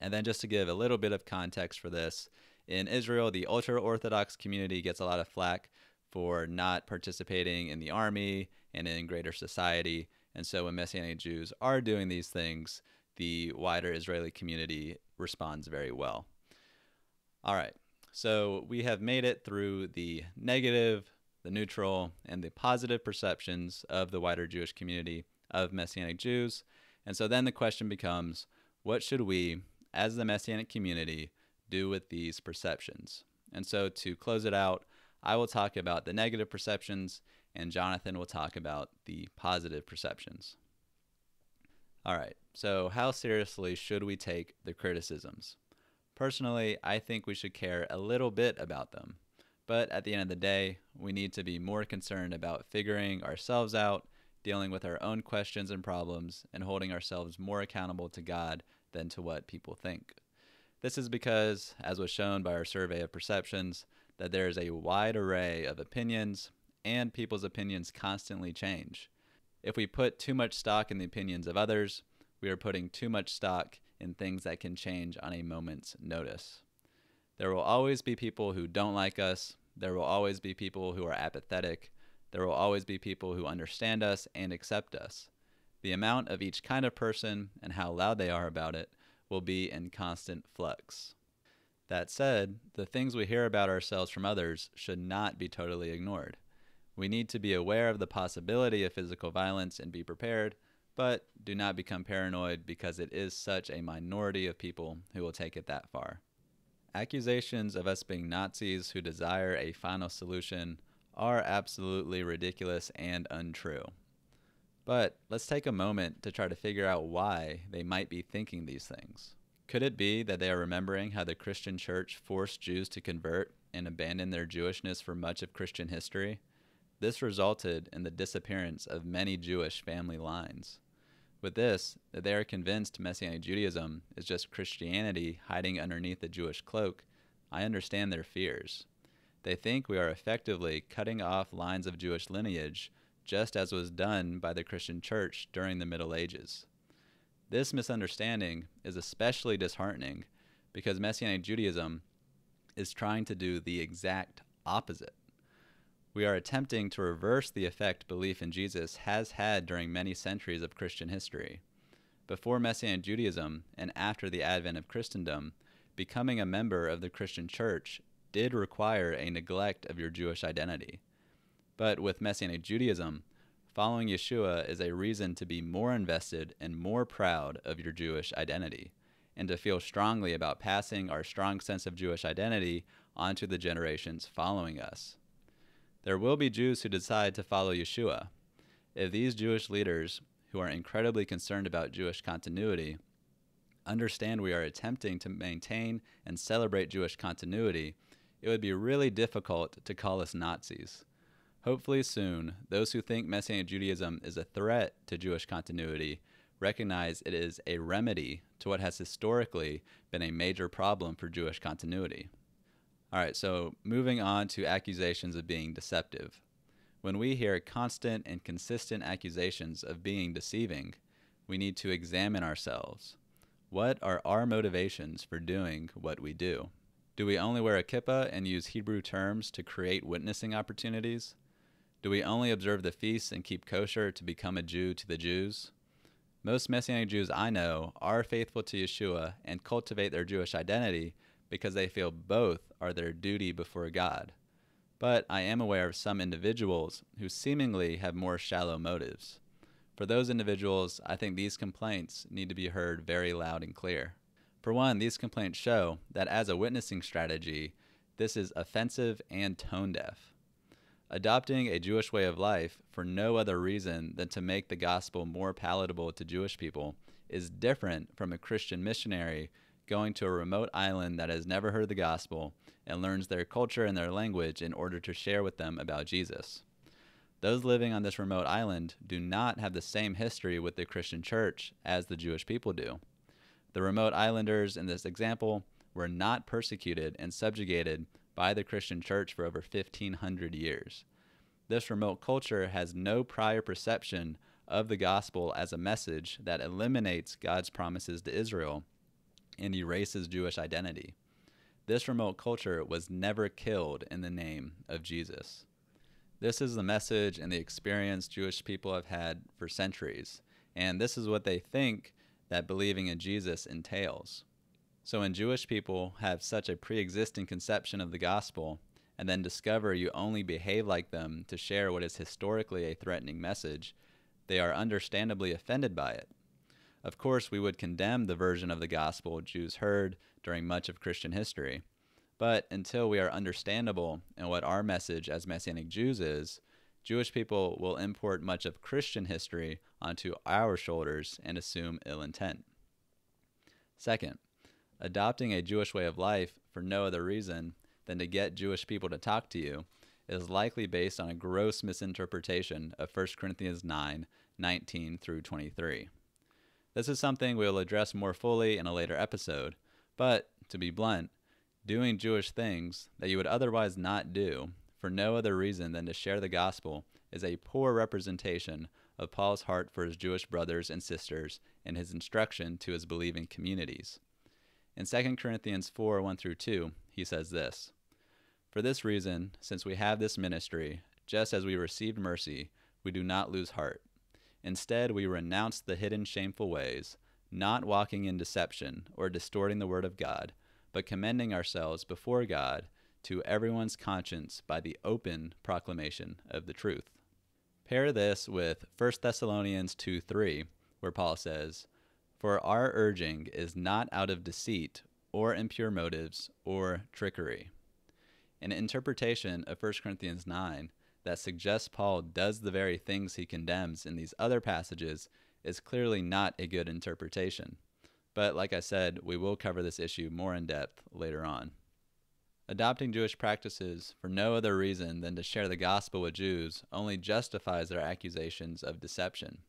And then just to give a little bit of context for this, in Israel, the ultra-Orthodox community gets a lot of flack for not participating in the army and in greater society. And so when Messianic Jews are doing these things, the wider Israeli community responds very well. All right, so we have made it through the negative, the neutral, and the positive perceptions of the wider Jewish community of Messianic Jews. And so then the question becomes, what should we, as the Messianic community, do with these perceptions? And so to close it out, I will talk about the negative perceptions, and Jonathan will talk about the positive perceptions. All right, so how seriously should we take the criticisms? Personally, I think we should care a little bit about them. But at the end of the day, we need to be more concerned about figuring ourselves out, dealing with our own questions and problems, and holding ourselves more accountable to God than to what people think. This is because, as was shown by our survey of perceptions, that there is a wide array of opinions, and people's opinions constantly change. If we put too much stock in the opinions of others, we are putting too much stock in things that can change on a moment's notice. There will always be people who don't like us. There will always be people who are apathetic. There will always be people who understand us and accept us. The amount of each kind of person and how loud they are about it will be in constant flux. That said, the things we hear about ourselves from others should not be totally ignored. We need to be aware of the possibility of physical violence and be prepared, but do not become paranoid because it is such a minority of people who will take it that far. Accusations of us being Nazis who desire a final solution are absolutely ridiculous and untrue. But let's take a moment to try to figure out why they might be thinking these things. Could it be that they are remembering how the Christian church forced Jews to convert and abandon their Jewishness for much of Christian history? This resulted in the disappearance of many Jewish family lines. With this, they are convinced Messianic Judaism is just Christianity hiding underneath the Jewish cloak. I understand their fears. They think we are effectively cutting off lines of Jewish lineage, just as was done by the Christian church during the Middle Ages. This misunderstanding is especially disheartening because Messianic Judaism is trying to do the exact opposite. We are attempting to reverse the effect belief in Jesus has had during many centuries of Christian history. Before Messianic Judaism and after the advent of Christendom, becoming a member of the Christian church did require a neglect of your Jewish identity. But with Messianic Judaism, following Yeshua is a reason to be more invested and more proud of your Jewish identity, and to feel strongly about passing our strong sense of Jewish identity onto the generations following us. There will be Jews who decide to follow Yeshua. If these Jewish leaders, who are incredibly concerned about Jewish continuity, understand we are attempting to maintain and celebrate Jewish continuity, it would be really difficult to call us Nazis. Hopefully soon, those who think Messianic Judaism is a threat to Jewish continuity recognize it is a remedy to what has historically been a major problem for Jewish continuity. All right, so moving on to accusations of being deceptive. When we hear constant and consistent accusations of being deceiving, we need to examine ourselves. What are our motivations for doing what we do? Do we only wear a kippah and use Hebrew terms to create witnessing opportunities? Do we only observe the feasts and keep kosher to become a Jew to the Jews? Most Messianic Jews I know are faithful to Yeshua and cultivate their Jewish identity because they feel both are their duty before God. But I am aware of some individuals who seemingly have more shallow motives. For those individuals, I think these complaints need to be heard very loud and clear. For one, these complaints show that as a witnessing strategy, this is offensive and tone-deaf. Adopting a Jewish way of life for no other reason than to make the gospel more palatable to Jewish people is different from a Christian missionary going to a remote island that has never heard the gospel and learns their culture and their language in order to share with them about Jesus. Those living on this remote island do not have the same history with the Christian church as the Jewish people do. The remote islanders in this example were not persecuted and subjugated by the Christian church for over 1,500 years. This remote culture has no prior perception of the gospel as a message that eliminates God's promises to Israel and erases Jewish identity. This remote culture was never killed in the name of Jesus. This is the message and the experience Jewish people have had for centuries, and this is what they think that believing in Jesus entails. So when Jewish people have such a pre-existing conception of the gospel and then discover you only behave like them to share what is historically a threatening message, they are understandably offended by it. Of course, we would condemn the version of the gospel Jews heard during much of Christian history, but until we are understandable in what our message as Messianic Jews is, Jewish people will import much of Christian history onto our shoulders and assume ill intent. Second, adopting a Jewish way of life for no other reason than to get Jewish people to talk to you is likely based on a gross misinterpretation of 1 Corinthians 9:19 through 23. This is something we will address more fully in a later episode, but to be blunt, doing Jewish things that you would otherwise not do for no other reason than to share the gospel is a poor representation of Paul's heart for his Jewish brothers and sisters and his instruction to his believing communities. In 2 Corinthians 4:1-2, he says this, "For this reason, since we have this ministry, just as we received mercy, we do not lose heart. Instead, we renounce the hidden shameful ways, not walking in deception or distorting the word of God, but commending ourselves before God to everyone's conscience by the open proclamation of the truth." Pair this with 1 Thessalonians 2:3, where Paul says, "For our urging is not out of deceit or impure motives or trickery." An interpretation of 1 Corinthians 9 that suggests Paul does the very things he condemns in these other passages is clearly not a good interpretation. But like I said, we will cover this issue more in depth later on. Adopting Jewish practices for no other reason than to share the gospel with Jews only justifies their accusations of deception.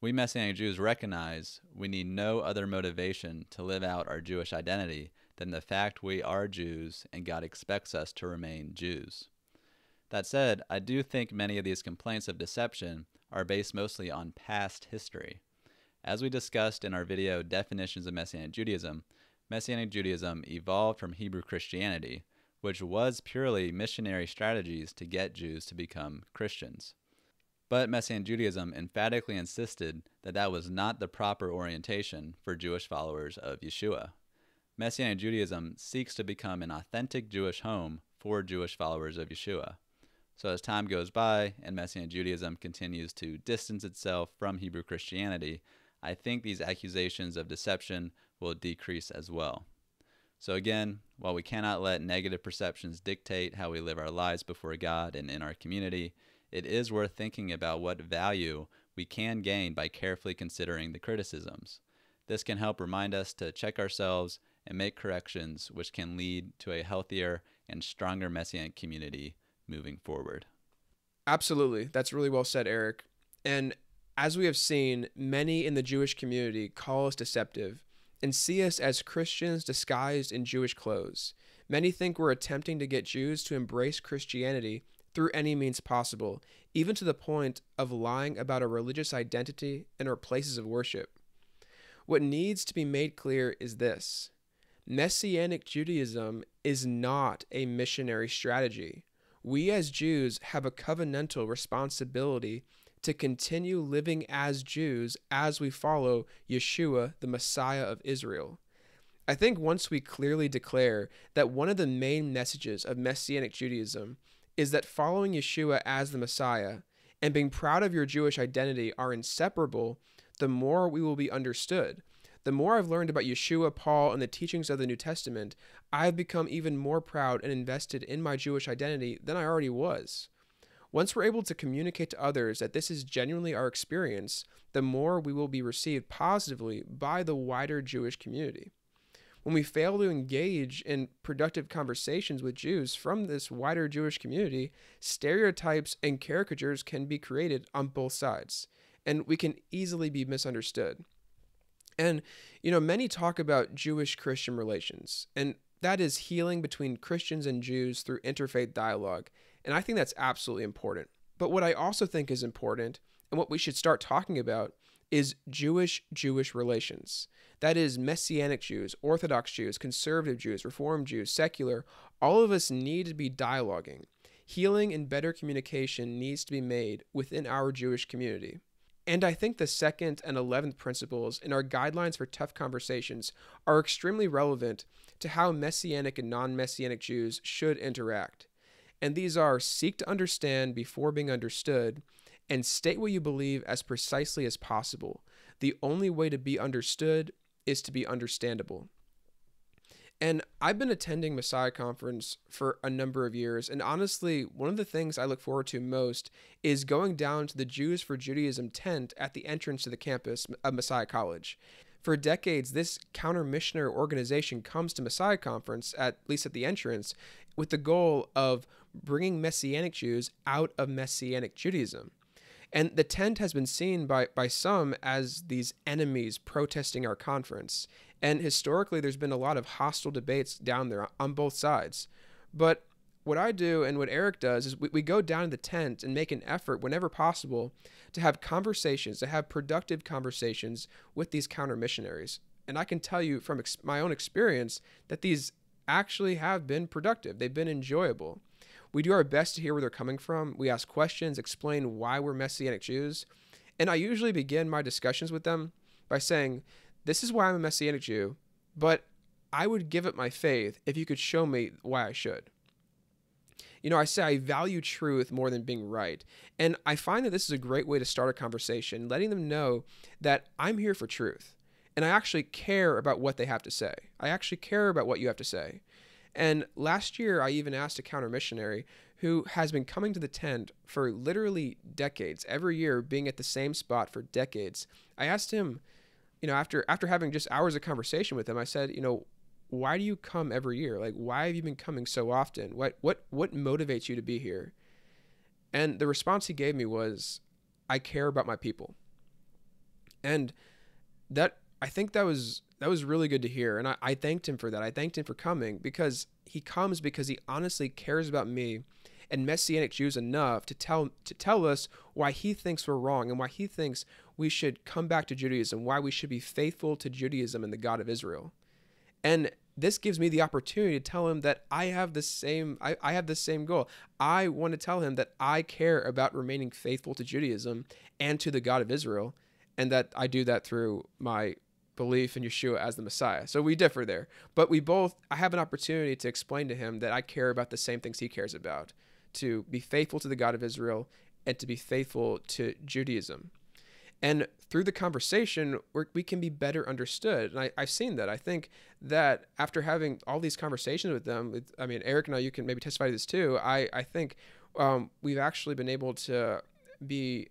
We Messianic Jews recognize we need no other motivation to live out our Jewish identity than the fact we are Jews and God expects us to remain Jews. That said, I do think many of these complaints of deception are based mostly on past history. As we discussed in our video, Definitions of Messianic Judaism evolved from Hebrew Christianity, which was purely missionary strategies to get Jews to become Christians. But Messianic Judaism emphatically insisted that that was not the proper orientation for Jewish followers of Yeshua. Messianic Judaism seeks to become an authentic Jewish home for Jewish followers of Yeshua. So as time goes by and Messianic Judaism continues to distance itself from Hebrew Christianity, I think these accusations of deception will decrease as well. So again, while we cannot let negative perceptions dictate how we live our lives before God and in our community, it is worth thinking about what value we can gain by carefully considering the criticisms. This can help remind us to check ourselves and make corrections, which can lead to a healthier and stronger Messianic community moving forward. Absolutely. That's really well said, Eric. And as we have seen, many in the Jewish community call us deceptive and see us as Christians disguised in Jewish clothes. Many think we're attempting to get Jews to embrace Christianity through any means possible, even to the point of lying about our religious identity and our places of worship. What needs to be made clear is this: Messianic Judaism is not a missionary strategy. We as Jews have a covenantal responsibility to continue living as Jews as we follow Yeshua, the Messiah of Israel. I think once we clearly declare that one of the main messages of Messianic Judaism is that following Yeshua as the Messiah and being proud of your Jewish identity are inseparable, the more we will be understood. The more I've learned about Yeshua, Paul, and the teachings of the New Testament, I've become even more proud and invested in my Jewish identity than I already was. Once we're able to communicate to others that this is genuinely our experience, the more we will be received positively by the wider Jewish community. When we fail to engage in productive conversations with Jews from this wider Jewish community, stereotypes and caricatures can be created on both sides, and we can easily be misunderstood. And, you know, many talk about Jewish-Christian relations, and That is healing between Christians and Jews through interfaith dialogue. And I think that's absolutely important. But what I also think is important, and what we should start talking about, is Jewish relations. That is Messianic Jews, Orthodox Jews, Conservative Jews, Reform Jews, secular. All of us need to be dialoguing. Healing and better communication needs to be made within our Jewish community. And I think the 2nd and 11th principles in our guidelines for tough conversations are extremely relevant to how Messianic and non-Messianic Jews should interact. And these are: seek to understand before being understood, and state what you believe as precisely as possible. The only way to be understood is to be understandable. And I've been attending Messiah Conference for a number of years, and honestly, one of the things I look forward to most is going down to the Jews for Judaism tent at the entrance to the campus of Messiah College. For decades, this counter-missionary organization comes to Messiah Conference, at least at the entrance, with the goal of bringing Messianic Jews out of Messianic Judaism. And the tent has been seen by some as these enemies protesting our conference. And historically, there's been a lot of hostile debates down there on both sides. But what I do and what Eric does is we go down to the tent and make an effort whenever possible to have conversations, to have productive conversations with these counter-missionaries. And I can tell you from my own experience that these actually have been productive. They've been enjoyable. We do our best to hear where they're coming from. We ask questions, explain why we're Messianic Jews. And I usually begin my discussions with them by saying, this is why I'm a Messianic Jew, but I would give up my faith if you could show me why I should. You know, I say I value truth more than being right. And I find that this is a great way to start a conversation, letting them know that I'm here for truth. And I actually care about what they have to say. I actually care about what you have to say. And last year, I even asked a counter-missionary who has been coming to the tent for literally decades, every year being at the same spot for decades. I asked him, you know, after having just hours of conversation with him, I said, you know, why do you come every year? Like, why have you been coming so often? What motivates you to be here? And the response he gave me was, I care about my people. And that, I think that was really good to hear. And I thanked him for that. I thanked him for coming, because he comes because he honestly cares about me and Messianic Jews enough to tell us why he thinks we're wrong and why he thinks we should come back to Judaism, why we should be faithful to Judaism and the God of Israel. And this gives me the opportunity to tell him that I have the same, I have the same goal. I want to tell him that I care about remaining faithful to Judaism and to the God of Israel, and that I do that through my belief in Yeshua as the Messiah. So we differ there, but we both, I have an opportunity to explain to him that I care about the same things he cares about, to be faithful to the God of Israel and to be faithful to Judaism. And through the conversation, we can be better understood. And I've seen that. I think that after having all these conversations with them, I mean, Eric and I, you can maybe testify to this too. I think we've actually been able to be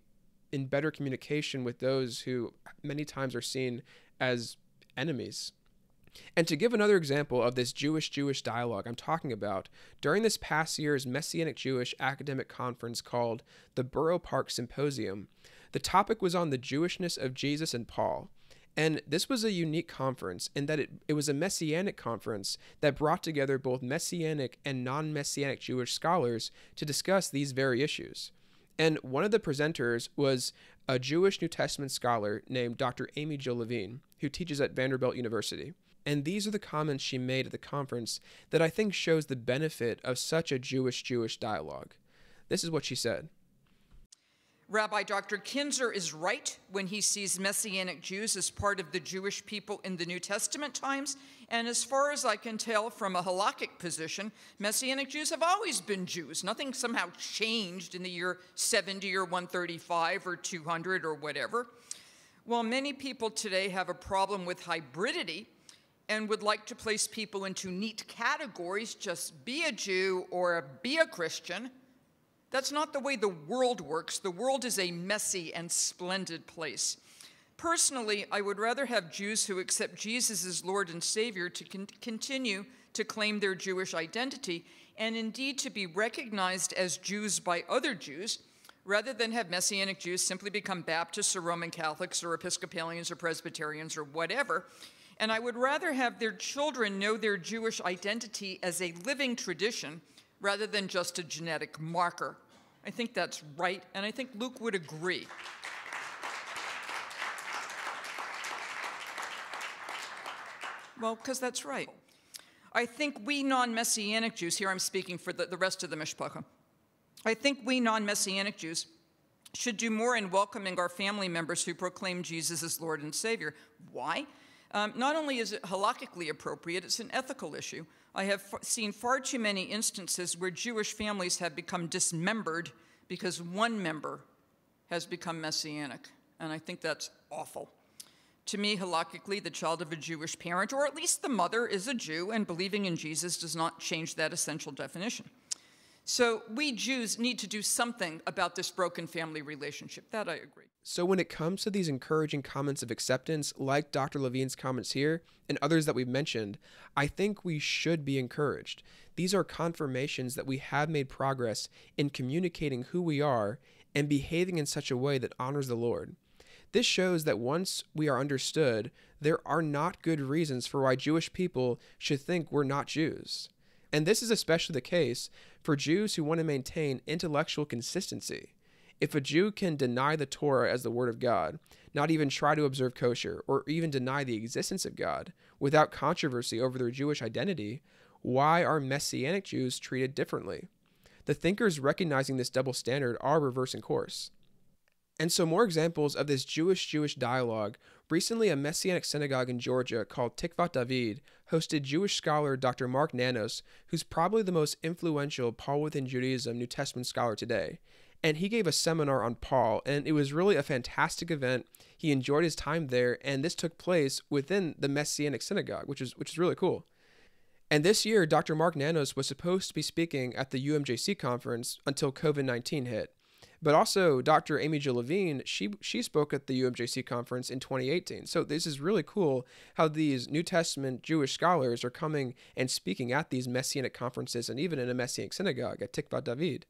in better communication with those who many times are seen as enemies. And to give another example of this Jewish-Jewish dialogue I'm talking about, during this past year's Messianic Jewish academic conference called the Borough Park Symposium, the topic was on the Jewishness of Jesus and Paul. And this was a unique conference in that it was a Messianic conference that brought together both Messianic and non-Messianic Jewish scholars to discuss these very issues. And one of the presenters was a Jewish New Testament scholar named Dr. Amy Jo Levine, who teaches at Vanderbilt University. And these are the comments she made at the conference that I think shows the benefit of such a Jewish-Jewish dialogue. This is what she said. Rabbi Dr. Kinzer is right when he sees Messianic Jews as part of the Jewish people in the New Testament times. And as far as I can tell from a halakhic position, Messianic Jews have always been Jews. Nothing somehow changed in the year 70 or 135 or 200 or whatever. While many people today have a problem with hybridity and would like to place people into neat categories, just be a Jew or be a Christian, that's not the way the world works. The world is a messy and splendid place. Personally, I would rather have Jews who accept Jesus as Lord and Savior to continue to claim their Jewish identity and indeed to be recognized as Jews by other Jews, rather than have Messianic Jews simply become Baptists or Roman Catholics or Episcopalians or Presbyterians or whatever, And I would rather have their children know their Jewish identity as a living tradition rather than just a genetic marker. I think that's right, and I think Luke would agree. Well, because that's right. I think we non-Messianic Jews, here I'm speaking for the rest of the Mishpacha, I think we non-Messianic Jews should do more in welcoming our family members who proclaim Jesus as Lord and Savior. Why? Not only is it halakhically appropriate, it's an ethical issue. I have seen far too many instances where Jewish families have become dismembered because one member has become Messianic, and I think that's awful. To me, halakhically, the child of a Jewish parent, or at least the mother, is a Jew, and believing in Jesus does not change that essential definition. So we Jews need to do something about this broken family relationship. That I agree. So when it comes to these encouraging comments of acceptance, like Dr. Levine's comments here and others that we've mentioned, I think we should be encouraged. These are confirmations that we have made progress in communicating who we are and behaving in such a way that honors the Lord. This shows that once we are understood, there are not good reasons for why Jewish people should think we're not Jews. And this is especially the case for Jews who want to maintain intellectual consistency. If a Jew can deny the Torah as the Word of God, not even try to observe kosher, or even deny the existence of God without controversy over their Jewish identity, why are Messianic Jews treated differently? The thinkers recognizing this double standard are reversing course. And so more examples of this Jewish-Jewish dialogue. Recently, a Messianic synagogue in Georgia called Tikvat David hosted Jewish scholar Dr. Mark Nanos, who's probably the most influential Paul within Judaism New Testament scholar today. And he gave a seminar on Paul, and it was really a fantastic event. He enjoyed his time there, and this took place within the Messianic synagogue, which is really cool. And this year, Dr. Mark Nanos was supposed to be speaking at the UMJC conference until COVID-19 hit. But also, Dr. Amy Jo Levine, she spoke at the UMJC conference in 2018. So this is really cool how these New Testament Jewish scholars are coming and speaking at these Messianic conferences and even in a Messianic synagogue at Tikvat David.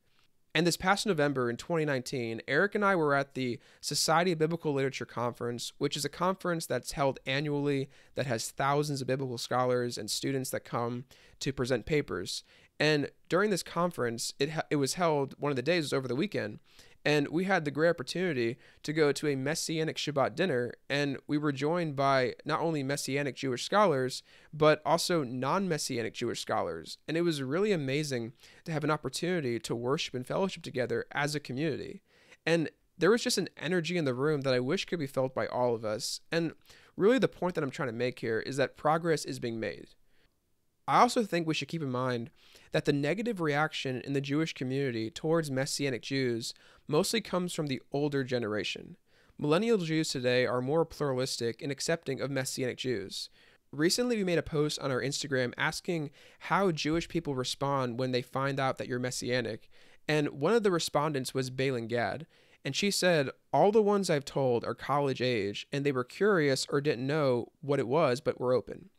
And this past November in 2019, Eric and I were at the Society of Biblical Literature Conference, which is a conference that's held annually that has thousands of biblical scholars and students that come to present papers. And during this conference, it was held, one of the days was over the weekend, and we had the great opportunity to go to a Messianic Shabbat dinner, and we were joined by not only Messianic Jewish scholars, but also non-Messianic Jewish scholars. And it was really amazing to have an opportunity to worship and fellowship together as a community. And there was just an energy in the room that I wish could be felt by all of us. And really the point that I'm trying to make here is that progress is being made. I also think we should keep in mind that the negative reaction in the Jewish community towards Messianic Jews mostly comes from the older generation. Millennial Jews today are more pluralistic and accepting of Messianic Jews. Recently, we made a post on our Instagram asking how Jewish people respond when they find out that you're Messianic, and one of the respondents was Balin Gad, and she said, "All the ones I've told are college age, and they were curious or didn't know what it was, but were open."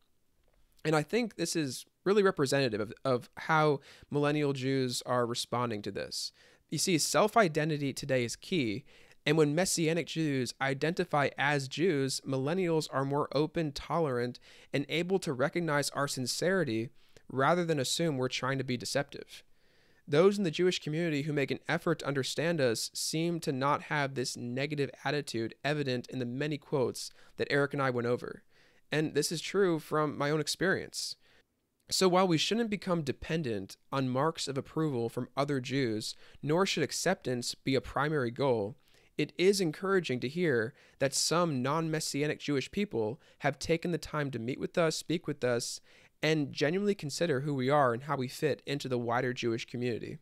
And I think this is really representative of how millennial Jews are responding to this. You see, self-identity today is key, and when Messianic Jews identify as Jews, millennials are more open, tolerant, and able to recognize our sincerity rather than assume we're trying to be deceptive. Those in the Jewish community who make an effort to understand us seem to not have this negative attitude evident in the many quotes that Eric and I went over. And this is true from my own experience. So while we shouldn't become dependent on marks of approval from other Jews, nor should acceptance be a primary goal, it is encouraging to hear that some non-Messianic Jewish people have taken the time to meet with us, speak with us, and genuinely consider who we are and how we fit into the wider Jewish community.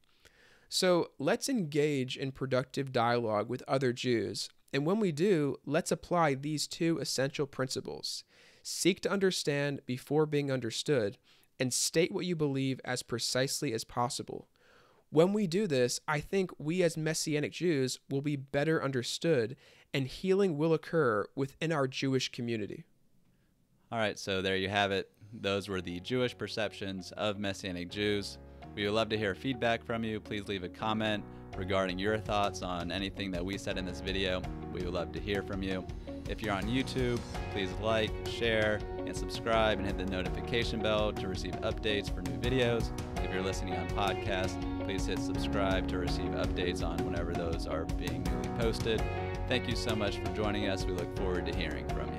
So let's engage in productive dialogue with other Jews, and when we do, let's apply these two essential principles. Seek to understand before being understood, and state what you believe as precisely as possible. When we do this, I think we as Messianic Jews will be better understood, and healing will occur within our Jewish community. All right, so there you have it. Those were the Jewish perceptions of Messianic Jews. We would love to hear feedback from you. Please leave a comment regarding your thoughts on anything that we said in this video. We would love to hear from you. If you're on YouTube, please like, share, and subscribe and hit the notification bell to receive updates for new videos. If you're listening on podcasts, please hit subscribe to receive updates on whenever those are being newly posted. Thank you so much for joining us. We look forward to hearing from you.